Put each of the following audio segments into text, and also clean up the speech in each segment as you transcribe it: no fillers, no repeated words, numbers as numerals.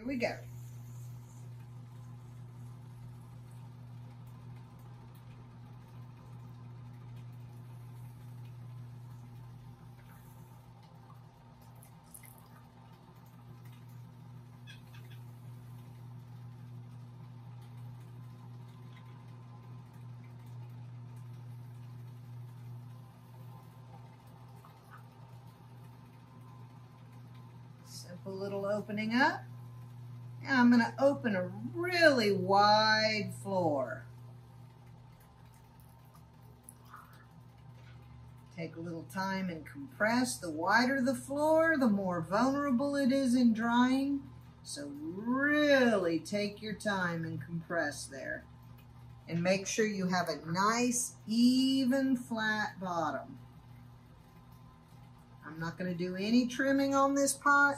Here we go. Simple little opening up. Now I'm going to open a really wide floor. Take a little time and compress. The wider the floor, the more vulnerable it is in drying. So really take your time and compress there. And make sure you have a nice, even, flat bottom. I'm not going to do any trimming on this pot.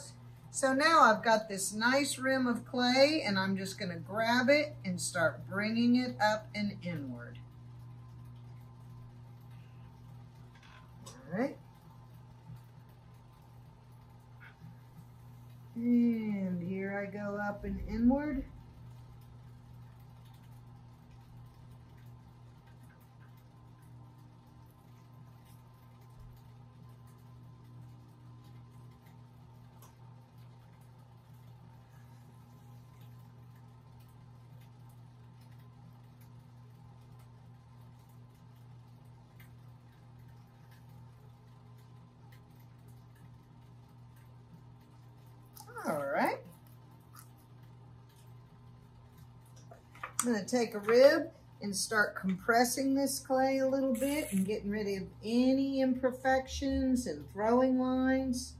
So now I've got this nice rim of clay, and I'm just going to grab it and start bringing it up and inward. All right. And here I go up and inward. All right. I'm going to take a rib and start compressing this clay a little bit and getting rid of any imperfections and throwing lines.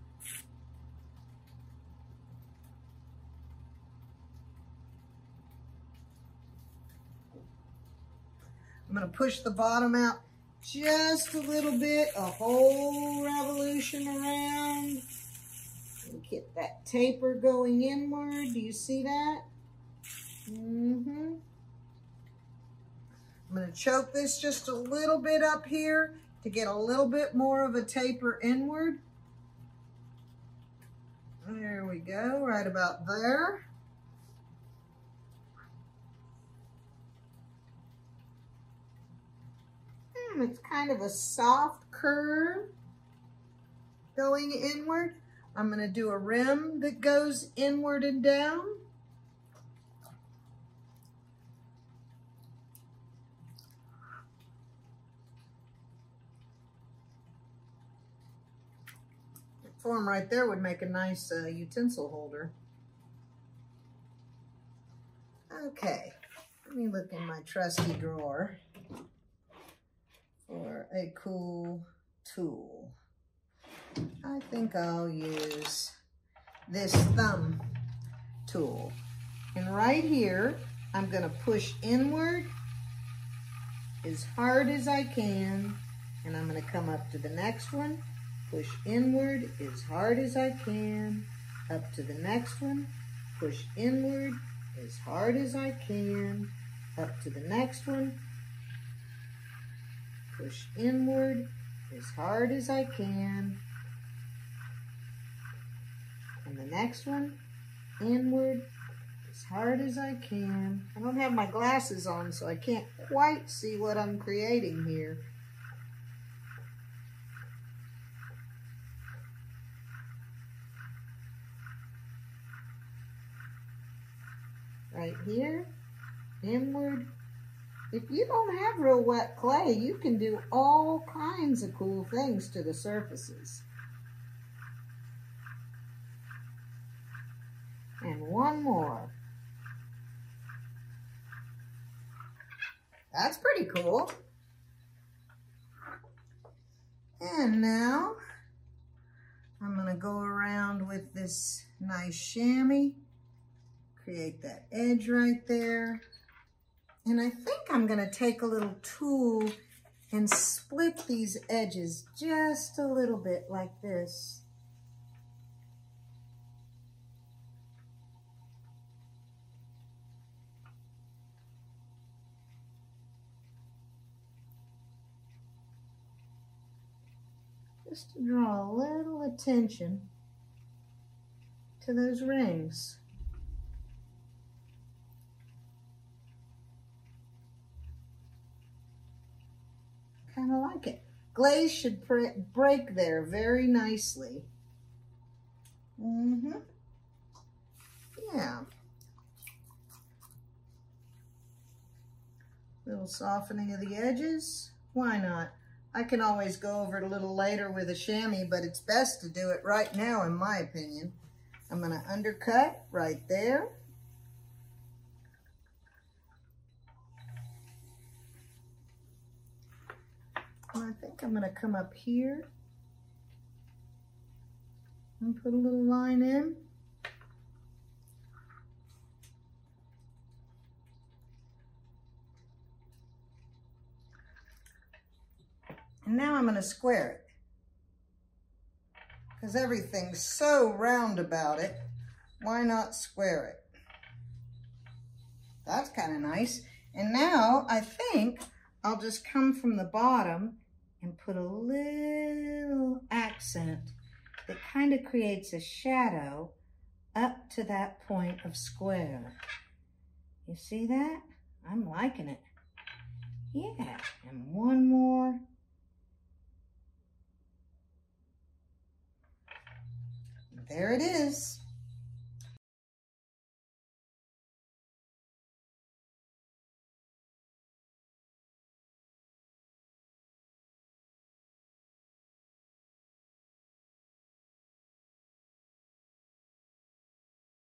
I'm going to push the bottom out just a little bit, a whole revolution around. Get that taper going inward. Do you see that? Mm-hmm. I'm going to choke this just a little bit up here to get a little bit more of a taper inward. There we go, right about there. It's kind of a soft curve going inward. I'm going to do a rim that goes inward and down. That form right there would make a nice utensil holder. Okay, let me look in my trusty drawer for a cool tool. I think I'll use this thumb tool. And right here, I'm going to push inward as hard as I can. And I'm going to come up to the next one, push inward as hard as I can, up to the next one, push inward as hard as I can, up to the next one, push inward as hard as I can, and the next one, inward, as hard as I can. I don't have my glasses on, so I can't quite see what I'm creating here. Right here, inward. If you don't have real wet clay, you can do all kinds of cool things to the surfaces. And one more. That's pretty cool. And now I'm going to go around with this nice chamois, create that edge right there. And I think I'm going to take a little tool and split these edges just a little bit like this. Just to draw a little attention to those rings. kind of like it. Glaze should break there very nicely. Mm-hmm. Yeah. Little softening of the edges. Why not? I can always go over it a little later with a chamois, but it's best to do it right now, in my opinion. I'm going to undercut right there. And I think I'm going to come up here and put a little line in. And now I'm going to square it, because everything's so round about it, why not square it? That's kind of nice. And now I think I'll just come from the bottom and put a little accent that kind of creates a shadow up to that point of square. You see that? I'm liking it. Yeah, and one more. There it is.